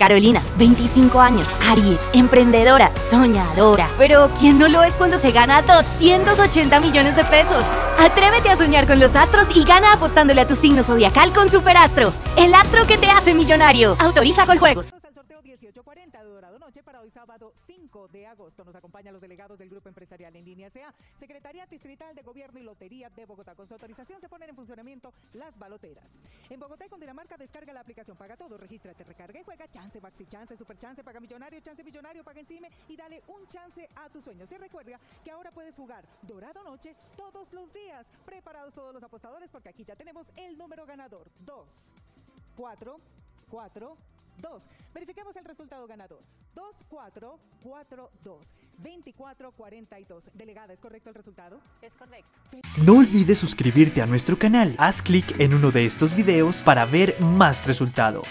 Carolina, 25 años, Aries, emprendedora, soñadora. Pero ¿quién no lo es cuando se gana 280 millones de pesos? Atrévete a soñar con los astros y gana apostándole a tu signo zodiacal con Superastro, el astro que te hace millonario. Autoriza Coljuegos. Al sorteo 1840 de Dorado Noche para hoy sábado 5 de agosto. Nos acompañan los delegados del Grupo Empresarial en Línea SEA, Secretaría Distrital de Gobierno y Lotería de Bogotá. Con su autorización se ponen en funcionamiento las baloteras. En Bogotá y Cundinamarca, descarga la aplicación Paga Todo, regístrate, recarga y juega. Chance, Maxi Chance, Super Chance, Paga Millonario, Chance Millonario, Paga Encime y dale un chance a tus sueños. Y recuerda que ahora puedes jugar Dorado Noche todos los días. Preparados todos los apostadores porque aquí ya tenemos el número ganador. 2, 4, 4, 2. Verifiquemos el resultado ganador. 2442. 2442. Delegada, ¿es correcto el resultado? Es correcto. No olvides suscribirte a nuestro canal. Haz clic en uno de estos videos para ver más resultados.